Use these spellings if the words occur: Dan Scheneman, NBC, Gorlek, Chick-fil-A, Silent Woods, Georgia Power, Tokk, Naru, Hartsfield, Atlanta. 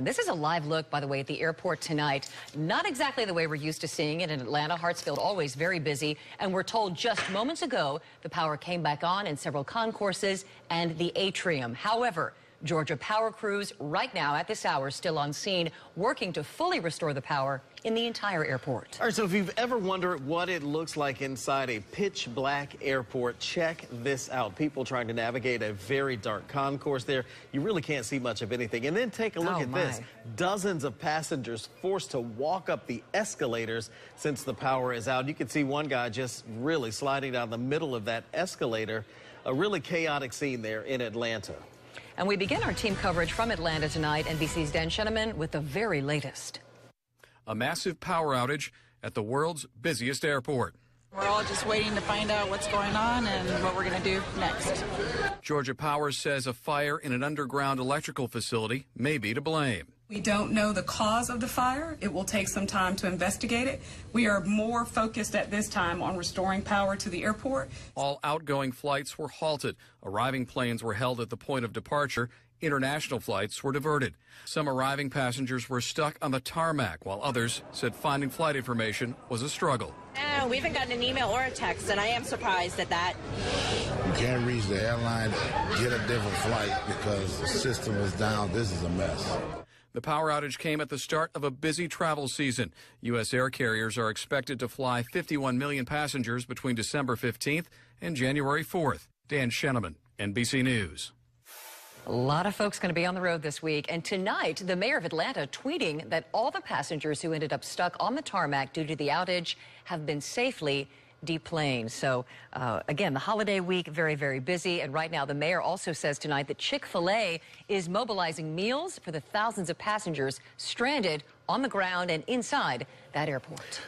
This is a live look, by the way, at the airport tonight. Not exactly the way we're used to seeing it in Atlanta. Hartsfield always very busy, and we're told just moments ago the power came back on in several concourses and the atrium. However, Georgia Power crews right now at this hour still on scene working to fully restore the power in the entire airport. All right, so if you've ever wondered what it looks like inside a pitch black airport, check this out. People trying to navigate a very dark concourse there. You really can't see much of anything. And then take a look at this. Dozens of passengers forced to walk up the escalators since the power is out. You can see one guy just really sliding down the middle of that escalator. A really chaotic scene there in Atlanta. And we begin our team coverage from Atlanta tonight. NBC's Dan Scheneman with the very latest. A massive power outage at the world's busiest airport. We're all just waiting to find out what's going on and what we're going to do next. Georgia Power says a fire in an underground electrical facility may be to blame. We don't know the cause of the fire. It will take some time to investigate it. We are more focused at this time on restoring power to the airport. All outgoing flights were halted. Arriving planes were held at the point of departure. International flights were diverted. Some arriving passengers were stuck on the tarmac, while others said finding flight information was a struggle. We haven't gotten an email or a text, and I am surprised at that. You can't reach the airline, get a different flight because the system is down. This is a mess. The power outage came at the start of a busy travel season. U.S. air carriers are expected to fly 51 million passengers between December 15th and January 4th. Dan Scheneman, NBC News. A lot of folks going to be on the road this week. And tonight, the mayor of Atlanta tweeting that all the passengers who ended up stuck on the tarmac due to the outage have been safely deplaned. So, again, the holiday week, very, very busy. And right now, the mayor also says tonight that Chick-fil-A is mobilizing meals for the thousands of passengers stranded on the ground and inside that airport.